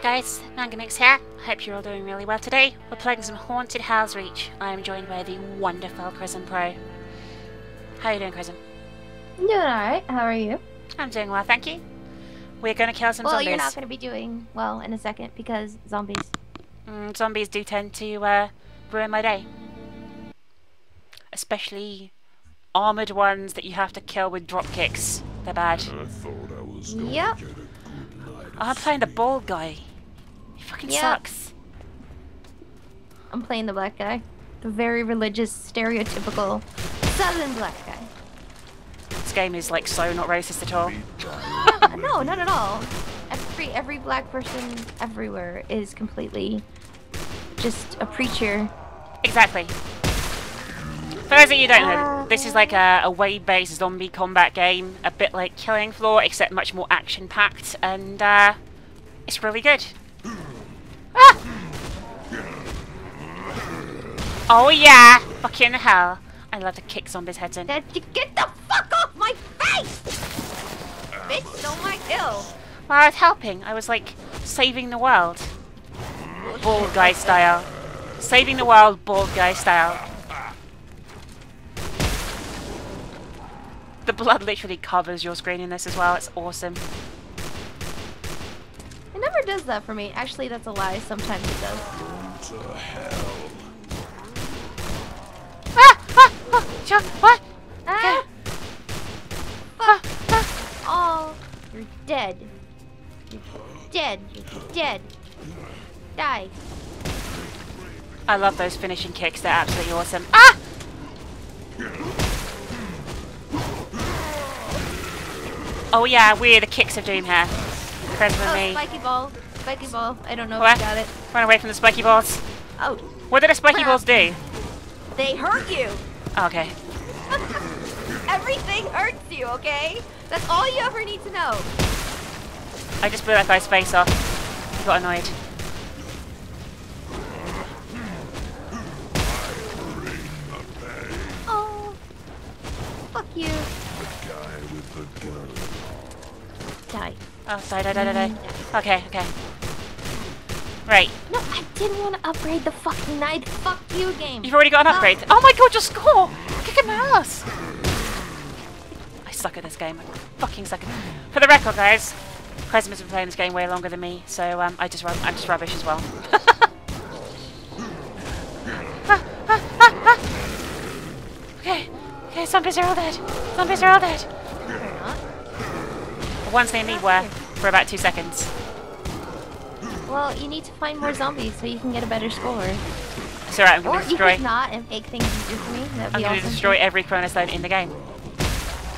Hi guys, Mangamix here. I hope you're all doing really well today. We're playing some Haunted Hell's Reach. I am joined by the wonderful KrismPro. How are you doing, Krism? I'm doing alright. How are you? I'm doing well, thank you. We're going to kill some zombies. Well, you're not going to be doing well in a second because zombies. Zombies do tend to ruin my day. Especially armoured ones that you have to kill with dropkicks. They're bad. Yep. I'm playing the bald guy. He fucking sucks. I'm playing the black guy. The very religious, stereotypical southern black guy. This game is like so not racist at all. No, not at all. Every black person everywhere is completely just a preacher. Exactly. For those of you who don't know, this is like a wave-based zombie combat game, a bit like Killing Floor, except much more action-packed, and it's really good. Ah! Oh yeah! Fucking hell. I love to kick zombies' heads in. Get the fuck off my face! Bitch, don't like ill. Well, I was helping. I was like, saving the world. Bald guy style. Saving the world, bald guy style. The blood literally covers your screen in this as well. It's awesome. It never does that for me. Actually, that's a lie. Sometimes it does. Go to hell. Ah! Ah! Ah! What? Ah! Ah! Ah! Oh, you're dead. You're dead. You're dead. Die. I love those finishing kicks. They're absolutely awesome. Ah! Oh yeah, we're the kicks of doom here. Friends with me. Spiky ball. Spiky ball. I don't know if you got it. Run away from the spiky balls. Oh. What did the spiky balls do? They hurt you. Oh, okay. Everything hurts you, okay? That's all you ever need to know. I just blew that guy's face off. He got annoyed. Oh. Fuck you. Die. Oh, sorry, die. Okay, okay. Right. No, I didn't want to upgrade the fucking knife. Fuck you, game. You've already got an upgrade. Oh my god, your score! Kick in my ass! I suck at this game. I fucking suck at it. For the record, guys, Krism has been playing this game way longer than me, so I'm just rubbish as well. Okay. Okay, zombies are all dead. Zombies are all dead. The ones they need were for about 2 seconds. Well, you need to find more zombies so you can get a better score. It's alright, I'm going to destroy. Or you could not and make things easier for me. That'd be awesome. I'm going to destroy every chronostone in the game.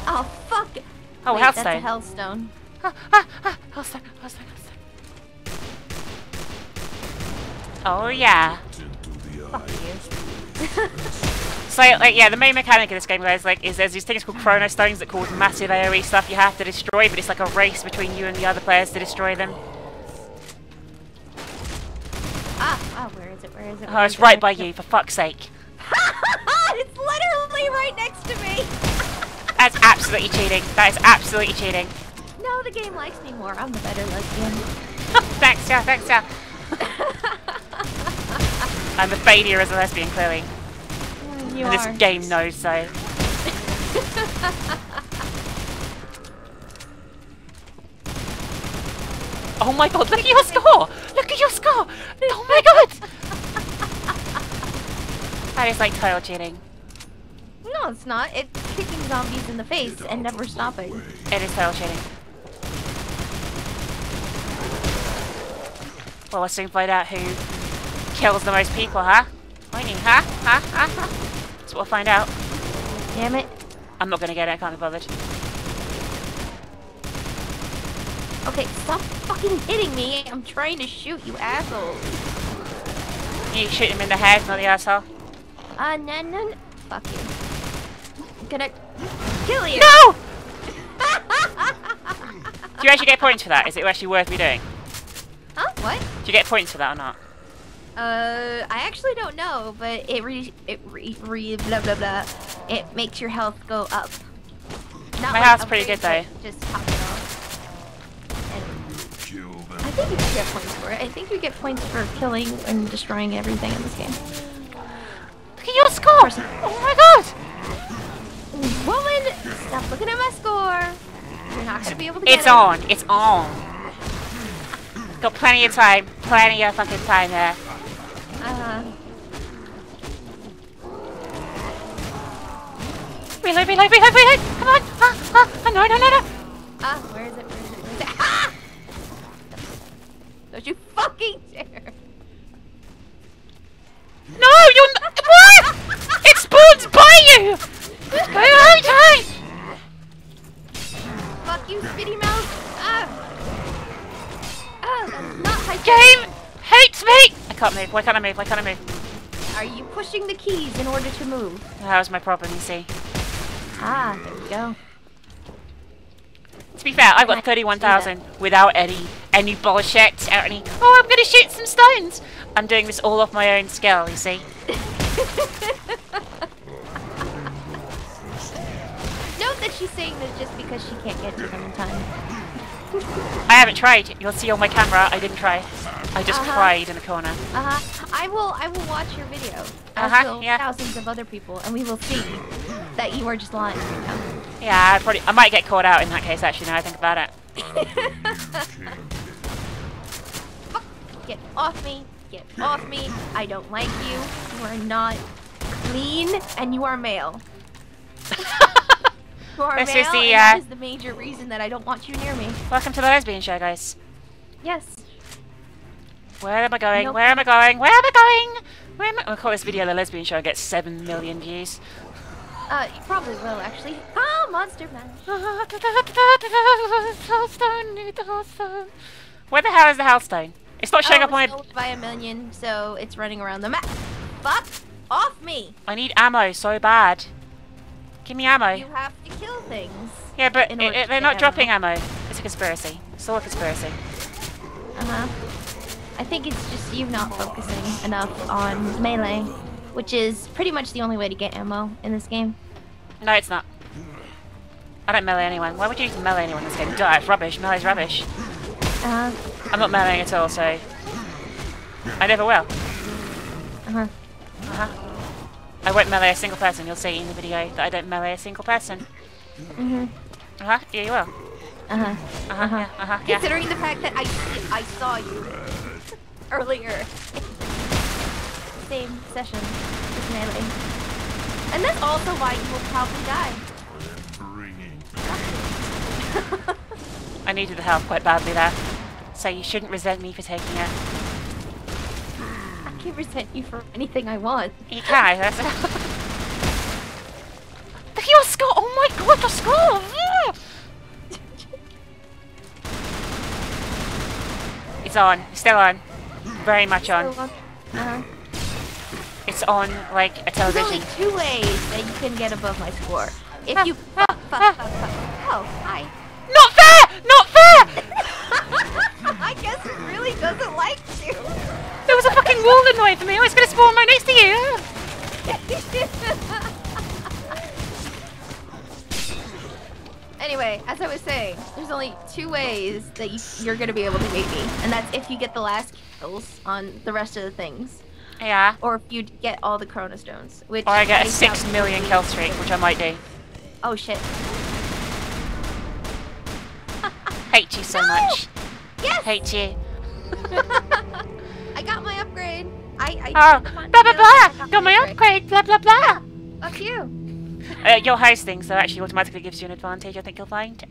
Oh, fuck it. Oh, wait, that's a hellstone. Ah, ah, ah, hellstone, hellstone, hellstone. Oh, yeah. Fuck you. So, like, yeah, the main mechanic of this game, guys, like, is there's these things called chronostones that cause massive AoE stuff you have to destroy, but it's like a race between you and the other players to destroy them. Ah, where is it? Where is it? Oh, it's right by you, for fuck's sake. It's literally right next to me. That's absolutely cheating. That is absolutely cheating. No, the game likes me more. I'm the better lesbian. Thanks, yeah, thanks, yeah. I'm a failure as a lesbian, clearly. And this game knows so. Oh my god, look at your score! Look at your score! Oh my god! That is like total cheating. No, it's not. It's kicking zombies in the face and never stopping. It is total cheating. Well, I'll soon find out who kills the most people, huh? Pointing, huh? Huh? Huh? Huh? That's what we'll find out. Damn it. I'm not gonna get it, I can't be bothered. Okay, stop fucking hitting me. I'm trying to shoot you, asshole. You shoot him in the head, not the asshole. No, no, no. Fuck you. I'm gonna kill you. No! Do you actually get points for that? Is it actually worth me doing? Huh? What? Do you get points for that or not? I actually don't know, but it makes your health go up. Not my health's pretty good though. Just pop it off. Anyway. I think you can get points for it. I think you get points for killing and destroying everything in this game. Look at your scores! Oh my god! Woman, stop looking at my score! You're not gonna be able to get it. It's on! It's on! Got plenty of time. Plenty of fucking time there. Reload, reload, reload, reload! Come on! Ah! Ah! No, no, no, no! Ah, where is it? Where is it? Where is it? Ah! Don't you fucking dare! No, you're not. What? It spawns by you! Go outside! Fuck you, spitty mouth! Ah! Ah, that's not my game! Hates me! I can't move. Why can't I move? Why can't I move? Are you pushing the keys in order to move? That was my problem, you see. Ah, there we go. To be fair, I've got 31,000 without any bullshit, out any. Oh, I'm gonna shoot some stones. I'm doing this all off my own skill, you see. Note that she's saying this just because she can't get to them in time. I haven't tried. You'll see on my camera. I didn't try. I just cried in a corner. I will watch your video. Yeah. Thousands of other people, and we will see that you are just lying right now. Yeah, I might get caught out in that case, actually, now I think about it. Fuck! Get off me! Get off me! I don't like you. You are not clean, and you are male. You are male, and that is the major reason that I don't want you near me. Welcome to the lesbian show, guys. Yes. Where am I going? Nope. Where am I going? Where am I going? Where am I? I'll call this video the lesbian show and get 7 million views. You probably will, actually. Ah, monster man! Where the hell is the hellstone? It's not showing up on my... It's by a minion, so it's running around the map. Fuck off me! I need ammo so bad. Give me ammo. You have to kill things. Yeah, but they're not dropping ammo. It's a conspiracy. It's all a conspiracy. I think it's just you not focusing enough on melee, which is pretty much the only way to get ammo in this game. No, it's not. I don't melee anyone. Why would you melee anyone in this game? Duh, it's rubbish. Melee's rubbish. I'm not meleeing at all, so... I never will. I won't melee a single person. You'll see in the video that I don't melee a single person. Yeah, you will. Considering the fact that I saw you earlier. Same session with melee. And that's also why you will probably die. I needed the help quite badly there. So you shouldn't resent me for taking it. I can resent you for anything I want. You can, that's Look at your score! Oh my god, your score! Yeah. It's on. It's still on. Very much on. It's on, like, a television. There's only 2 ways that you can get above my score. If you... Oh, hi. Not fair! Not fair! I guess it really doesn't like you. There was a fucking wall annoying for me. Oh, it's gonna spawn right next to you. Anyway, as I was saying, there's only 2 ways that you're gonna be able to beat me. And that's if you get the last kills on the rest of the things. Yeah. Or if you get all the chronostones, which or I get a 6 million kill streak, which I might do. Oh shit! Hate you so much. Yes. Hate you. I got my upgrade. Got my upgrade. Blah blah blah. Fuck you. Your house thing, so actually automatically gives you an advantage. I think you'll find.